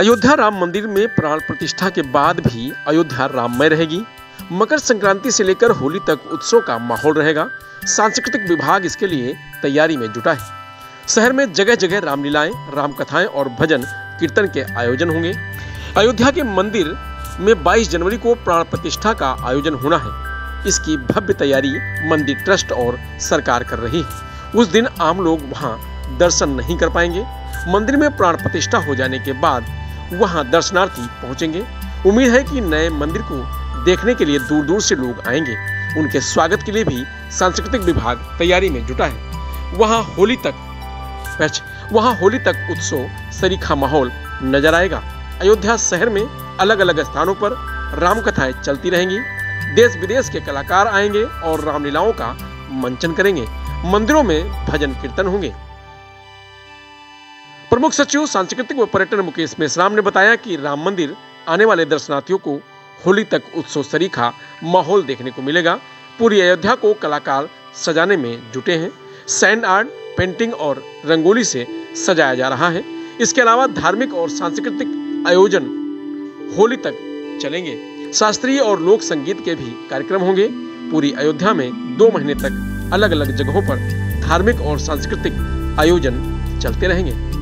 अयोध्या राम मंदिर में प्राण प्रतिष्ठा के बाद भी अयोध्या राममय रहेगी। मकर संक्रांति से लेकर होली तक उत्सव का माहौल रहेगा। सांस्कृतिक विभाग इसके लिए तैयारी में जुटा है। शहर में जगह जगह रामलीलाएं, रामकथाएं और भजन कीर्तन के आयोजन होंगे। अयोध्या के मंदिर में 22 जनवरी को प्राण प्रतिष्ठा का आयोजन होना है। इसकी भव्य तैयारी मंदिर ट्रस्ट और सरकार कर रही है। उस दिन आम लोग वहां दर्शन नहीं कर पाएंगे। मंदिर में प्राण प्रतिष्ठा हो जाने के बाद वहां दर्शनार्थी पहुंचेंगे। उम्मीद है कि नए मंदिर को देखने के लिए दूर दूर से लोग आएंगे। उनके स्वागत के लिए भी सांस्कृतिक विभाग तैयारी में जुटा है। वहां होली तक उत्सव सरीखा माहौल नजर आएगा। अयोध्या शहर में अलग अलग स्थानों पर रामकथाएं चलती रहेंगी। देश विदेश के कलाकार आएंगे और रामलीलाओं का मंचन करेंगे। मंदिरों में भजन कीर्तन होंगे। प्रमुख सचिव सांस्कृतिक व पर्यटन मुकेश मेसराम ने बताया कि राम मंदिर आने वाले दर्शनार्थियों को होली तक उत्सव सरीखा माहौल देखने को मिलेगा। पूरी अयोध्या को कलाकार सजाने में जुटे हैं। सैंड आर्ट, पेंटिंग और रंगोली से सजाया जा रहा है। इसके अलावा धार्मिक और सांस्कृतिक आयोजन होली तक चलेंगे। शास्त्रीय और लोक संगीत के भी कार्यक्रम होंगे। पूरी अयोध्या में 2 महीने तक अलग अलग जगहों पर धार्मिक और सांस्कृतिक आयोजन चलते रहेंगे।